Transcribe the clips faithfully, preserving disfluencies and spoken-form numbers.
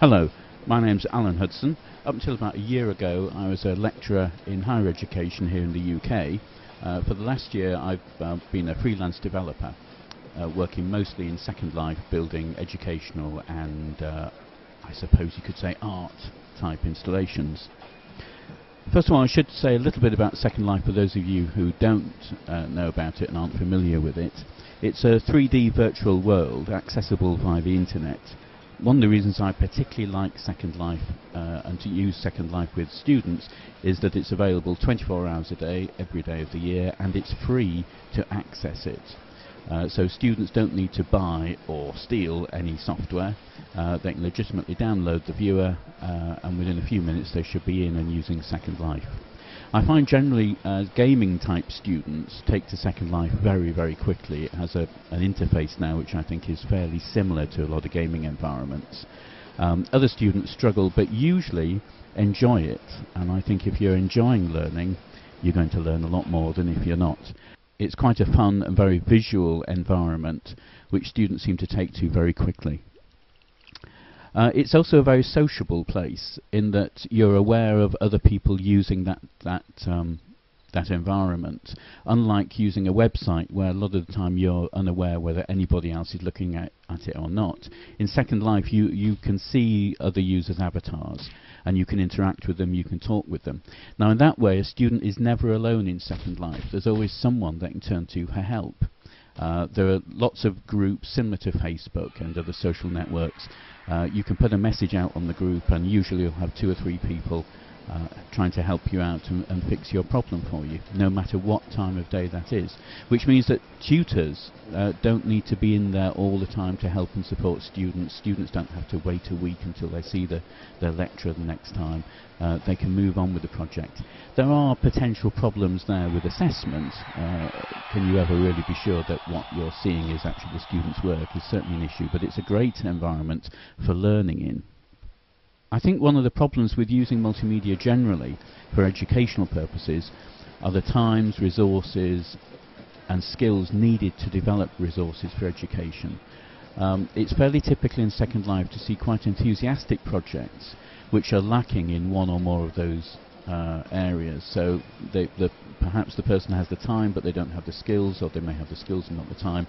Hello, my name's Alan Hudson. Up until about a year ago I was a lecturer in higher education here in the U K. Uh, for the last year I've uh, been a freelance developer, uh, working mostly in Second Life, building educational and uh, I suppose you could say art type installations. First of all, I should say a little bit about Second Life for those of you who don't uh, know about it and aren't familiar with it. It's a three D virtual world accessible via the internet. One of the reasons I particularly like Second Life uh, and to use Second Life with students is that it's available twenty-four hours a day, every day of the year, and it's free to access it. Uh, so students don't need to buy or steal any software. Uh, they can legitimately download the viewer uh, and within a few minutes they should be in and using Second Life. I find generally uh, gaming type students take to Second Life very very quickly. It has a, an interface now which I think is fairly similar to a lot of gaming environments. Um, other students struggle but usually enjoy it, and I think if you're enjoying learning you're going to learn a lot more than if you're not. It's quite a fun and very visual environment which students seem to take to very quickly. Uh, it's also a very sociable place in that you're aware of other people using that, that, um, that environment, unlike using a website where a lot of the time you're unaware whether anybody else is looking at, at it or not. In Second Life you, you can see other users' avatars and you can interact with them, you can talk with them. Now in that way a student is never alone in Second Life. There's always someone they can turn to for help. Uh, there are lots of groups similar to Facebook and other social networks. Uh, you can put a message out on the group and usually you'll have two or three people uh, trying to help you out and, and fix your problem for you, no matter what time of day that is. Which means that tutors uh, don't need to be in there all the time to help and support students. Students don't have to wait a week until they see the, their lecturer the next time. Uh, they can move on with the project. There are potential problems there with assessment. Uh, can you ever really be sure that what you're seeing is actually the student's work is certainly an issue, but it's a great environment for learning in. I think one of the problems with using multimedia generally for educational purposes are the times, resources and skills needed to develop resources for education. Um, it's fairly typical in Second Life to see quite enthusiastic projects which are lacking in one or more of those uh, areas. So they, the, perhaps the person has the time but they don't have the skills, or they may have the skills and not the time.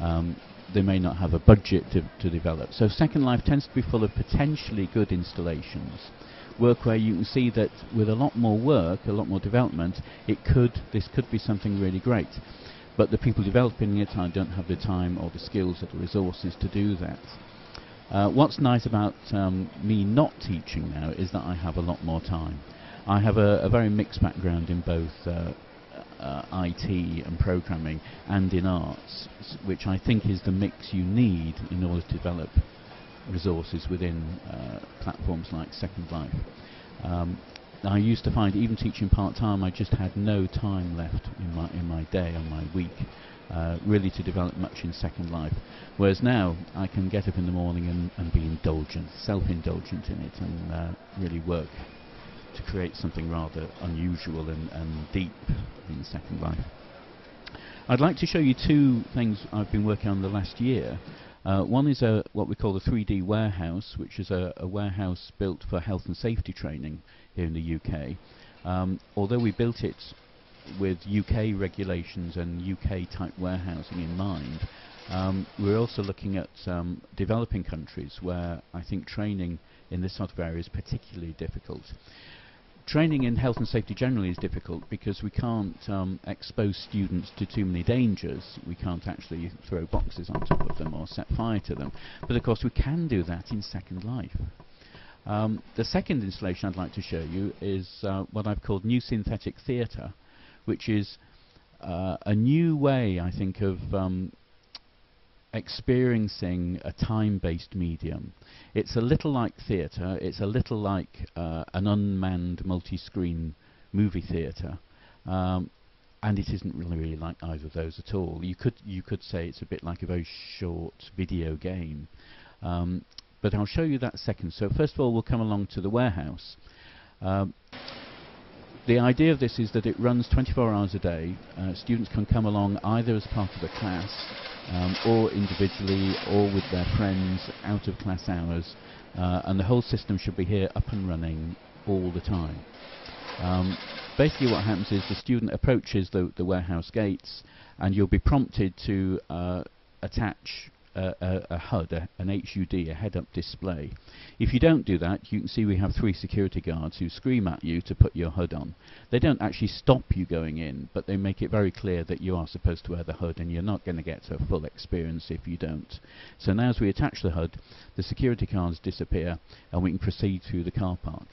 Um, they may not have a budget to, to develop. So Second Life tends to be full of potentially good installations, work where you can see that with a lot more work, a lot more development, it could, this could be something really great. But the people developing it don't have the time or the skills or the resources to do that. Uh, what's nice about um, me not teaching now is that I have a lot more time. I have a, a very mixed background in both uh, Uh, I T and programming and in arts, which I think is the mix you need in order to develop resources within uh, platforms like Second Life. Um, I used to find even teaching part-time I just had no time left in my, in my day or my week uh, really to develop much in Second Life, whereas now I can get up in the morning and, and be indulgent, self-indulgent in it and uh, really work to create something rather unusual and, and deep in Second Life. I'd like to show you two things I've been working on the last year. Uh, one is a, what we call the three D Warehouse, which is a, a warehouse built for health and safety training here in the U K. Um, although we built it with U K regulations and U K type warehousing in mind, um, we're also looking at um, developing countries where I think training in this sort of area is particularly difficult. Training in health and safety generally is difficult because we can't um, expose students to too many dangers. We can't actually throw boxes on top of them or set fire to them. But of course we can do that in Second Life. Um, the second installation I'd like to show you is uh, what I've called New Synthetic Theatre, which is uh, a new way, I think, of um, experiencing a time-based medium. It's a little like theatre, it's a little like uh, an unmanned multi-screen movie theatre, um, and it isn't really, really like either of those at all. You could, you could say it's a bit like a very short video game, um, but I'll show you that second. So first of all we'll come along to the warehouse. Um, the idea of this is that it runs twenty-four hours a day. Uh, students can come along either as part of a class um, or individually or with their friends out of class hours, uh, and the whole system should be here up and running all the time. Um, basically what happens is the student approaches the, the warehouse gates and you'll be prompted to uh, attach a, a, a H U D, a, an H U D, a head-up display. If you don't do that, you can see we have three security guards who scream at you to put your H U D on. They don't actually stop you going in, but they make it very clear that you are supposed to wear the H U D and you're not going to get a full experience if you don't. So now as we attach the H U D, the security guards disappear and we can proceed through the car park.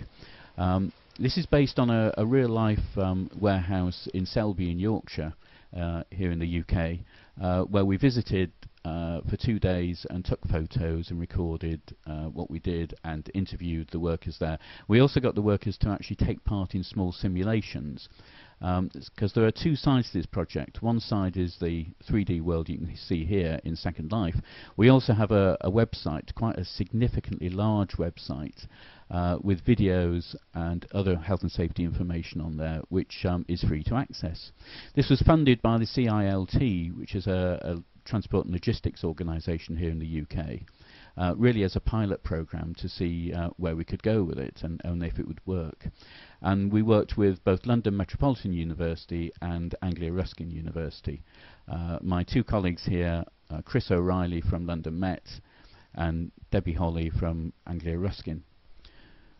Um, This is based on a, a real-life um, warehouse in Selby in Yorkshire, uh, here in the U K, uh, where we visited uh, for two days and took photos and recorded uh, what we did and interviewed the workers there. We also got the workers to actually take part in small simulations, because um, there are two sides to this project. One side is the three D world you can see here in Second Life. We also have a, a website, quite a significantly large website, uh, with videos and other health and safety information on there, which um, is free to access. This was funded by the C I L T, which is a, a transport and logistics organisation here in the U K, uh, really as a pilot programme to see uh, where we could go with it and, and if it would work. And we worked with both London Metropolitan University and Anglia Ruskin University. Uh, my two colleagues here, uh, Chris O'Reilly from London Met and Debbie Holley from Anglia Ruskin.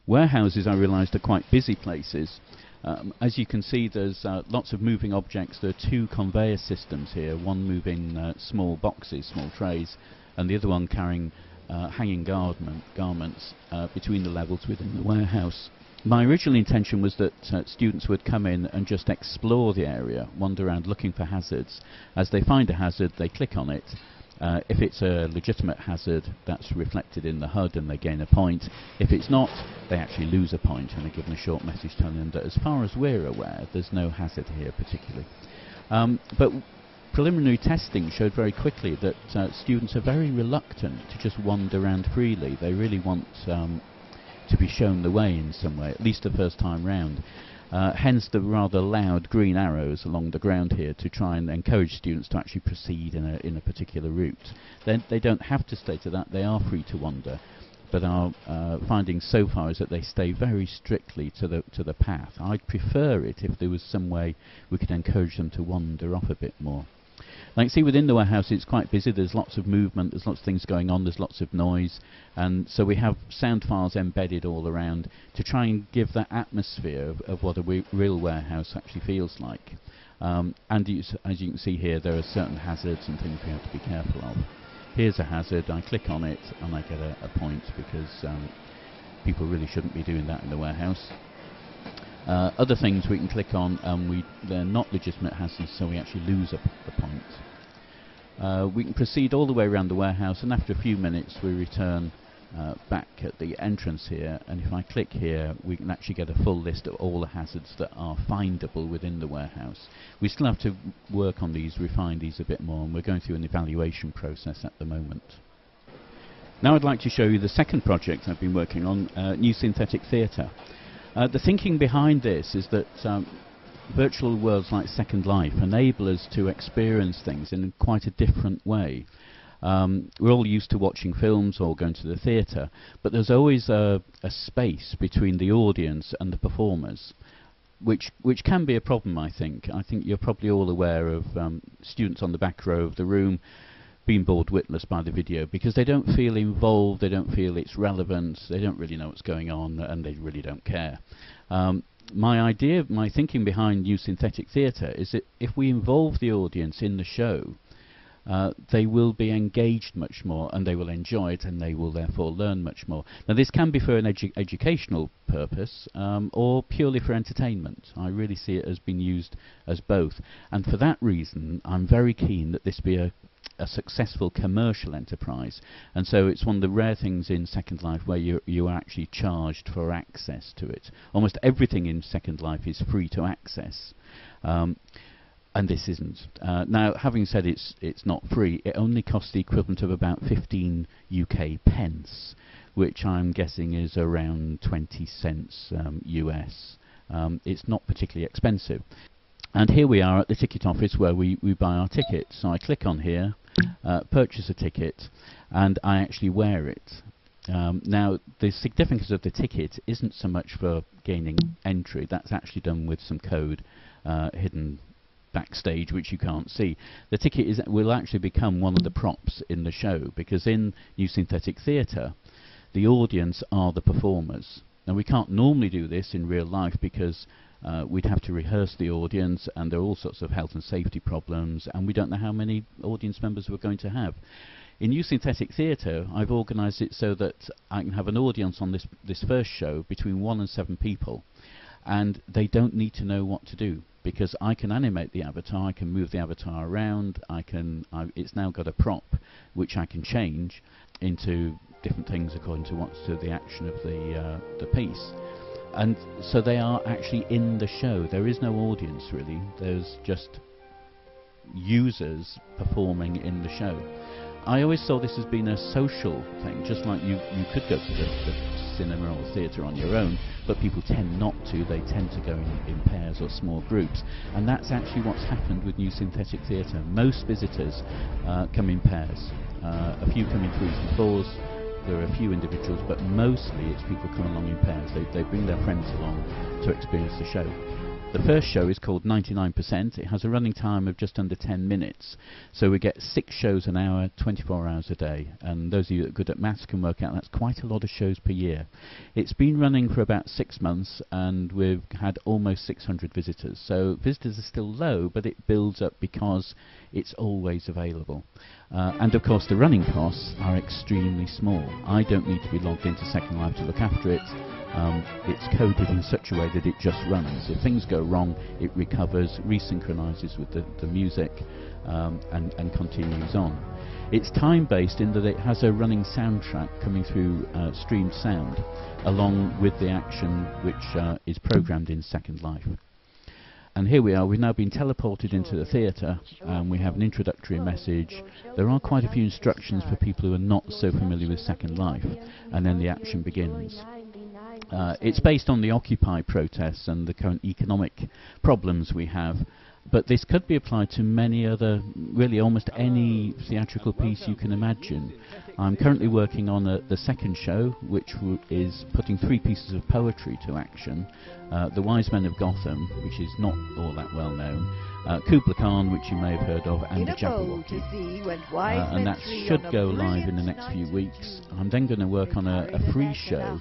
Warehouses, I realised, are quite busy places. Um, as you can see, there's uh, lots of moving objects. There are two conveyor systems here, one moving uh, small boxes, small trays, and the other one carrying uh, hanging garment, garments uh, between the levels within the warehouse. My original intention was that uh, students would come in and just explore the area, wander around looking for hazards. As they find a hazard, they click on it. Uh, if it's a legitimate hazard, that's reflected in the H U D and they gain a point. If it's not, they actually lose a point and are given a short message telling them that as far as we're aware, there's no hazard here particularly. Um, but preliminary testing showed very quickly that uh, students are very reluctant to just wander around freely. They really want um, to be shown the way in some way, at least the first time round. Uh, hence the rather loud green arrows along the ground here to try and encourage students to actually proceed in a, in a particular route. Then they don't have to stay to that, they are free to wander, but our uh, findings so far is that they stay very strictly to the, to the path. I'd prefer it if there was some way we could encourage them to wander off a bit more. Now you can see within the warehouse it's quite busy, there's lots of movement, there's lots of things going on, there's lots of noise, and so we have sound files embedded all around to try and give that atmosphere of, of what a w real warehouse actually feels like. Um, and you s as you can see here, there are certain hazards and things we have to be careful of. Here's a hazard, I click on it and I get a, a point, because um, people really shouldn't be doing that in the warehouse. Uh, other things we can click on and we, they're not legitimate hazards, so we actually lose a, a point. Uh, we can proceed all the way around the warehouse, and after a few minutes we return uh, back at the entrance here, and if I click here we can actually get a full list of all the hazards that are findable within the warehouse. We still have to work on these, refine these a bit more, and we're going through an evaluation process at the moment. Now I'd like to show you the second project I've been working on, uh, New Synthetic Theatre. Uh, the thinking behind this is that um, virtual worlds like Second Life enable us to experience things in quite a different way. Um, we're all used to watching films or going to the theatre, but there's always a, a space between the audience and the performers, which which can be a problem, I think. I think you're probably all aware of um, students on the back row of the room being bored witless by the video because they don't feel involved, they don't feel it's relevant, they don't really know what's going on, and they really don't care. Um, my idea, my thinking behind New Synthetic Theatre is that if we involve the audience in the show, uh, they will be engaged much more and they will enjoy it and they will therefore learn much more. Now this can be for an edu educational purpose um, or purely for entertainment. I really see it as being used as both, and for that reason I'm very keen that this be a a successful commercial enterprise, and so it's one of the rare things in Second Life where you you are actually charged for access to it. Almost everything in Second Life is free to access, um, and this isn't. Uh, now, having said it's it's not free, it only costs the equivalent of about fifteen U K pence, which I'm guessing is around twenty cents um, U S. um, it's not particularly expensive. And here we are at the ticket office where we, we buy our tickets. So I click on here, uh, purchase a ticket, and I actually wear it. Um, now, the significance of the ticket isn't so much for gaining entry. That's actually done with some code uh, hidden backstage, which you can't see. The ticket is, will actually become one of the props in the show, because in New Synthetic Theatre, the audience are the performers. Now, we can't normally do this in real life because uh, we'd have to rehearse the audience, and there are all sorts of health and safety problems, and we don't know how many audience members we're going to have. In New Synthetic Theatre, I've organised it so that I can have an audience on this, this first show between one and seven people, and they don't need to know what to do, because I can animate the avatar, I can move the avatar around, I can, I, it's now got a prop which I can change into different things according to what's to the action of the, uh, the piece. And so they are actually in the show. There is no audience really, there's just users performing in the show. I always saw this as being a social thing, just like you, you could go to the, the cinema or theatre on your own, but people tend not to, they tend to go in, in pairs or small groups, and that's actually what's happened with New Synthetic Theatre. Most visitors uh, come in pairs, uh, a few come in threes and fours, there are a few individuals, but mostly it's people come along in pairs. They, they bring their friends along to experience the show. The first show is called ninety-nine percent. It has a running time of just under ten minutes. So we get six shows an hour, twenty-four hours a day. And those of you that are good at maths can work out that's quite a lot of shows per year. It's been running for about six months, and we've had almost six hundred visitors. So visitors are still low, but it builds up because it's always available. Uh, and of course, the running costs are extremely small. I don't need to be logged into Second Life to look after it. Um, it's coded in such a way that it just runs. If things go wrong, it recovers, resynchronises with the, the music, um, and, and continues on. It's time-based in that it has a running soundtrack coming through uh, streamed sound, along with the action which uh, is programmed in Second Life. And here we are, we've now been teleported into the theatre, and we have an introductory message. There are quite a few instructions for people who are not so familiar with Second Life, and then the action begins. Uh, it's based on the Occupy protests and the current economic problems we have, but this could be applied to many other, really almost any theatrical piece you can imagine. I'm currently working on a, the second show, which w is putting three pieces of poetry to action. Uh, The Wise Men of Gotham, which is not all that well known, uh, Kubla Khan, which you may have heard of, and The Jabberwocky. Uh, and that should go live in the next few weeks. I'm then going to work on a, a free show,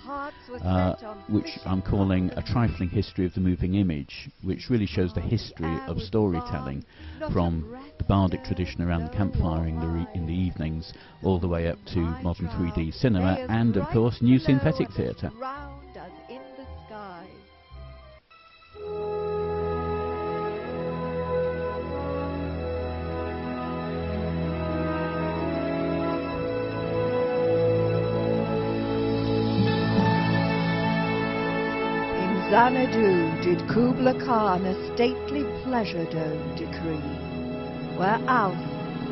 uh, which I'm calling A Trifling History of the Moving Image, which really shows the history of storytelling from the Bardic tradition around the campfire in the, in the evenings, all the way up to modern three D cinema and, of course, New Synthetic Theatre. Xanadu did Kubla Khan a stately pleasure dome decree, where out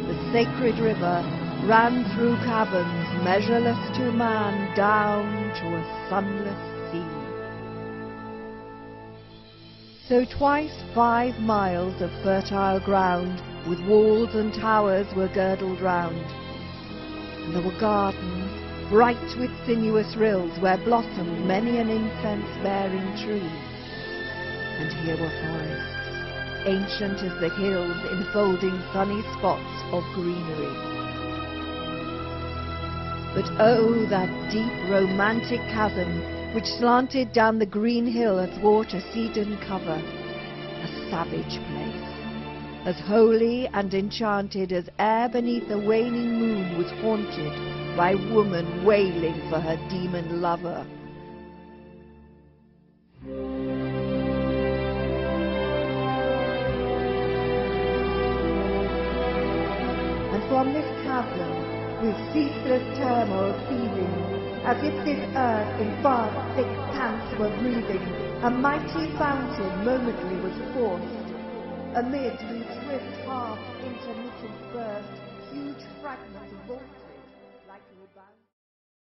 the sacred river ran through caverns measureless to man down to a sunless sea. So twice five miles of fertile ground with walls and towers were girdled round, and there were gardens bright with sinuous rills where blossomed many an incense-bearing tree. And here were forests, ancient as the hills enfolding sunny spots of greenery. But oh, that deep romantic chasm which slanted down the green hill athwart a cedarn cover, a savage place, as holy and enchanted as air beneath a waning moon was haunted by woman wailing for her demon lover. And from this chasm, with ceaseless turmoil seething, as if this earth in vast thick pants were breathing, a mighty fountain momently was forced, amid whose swift half intermittent burst, huge fragments of volcanic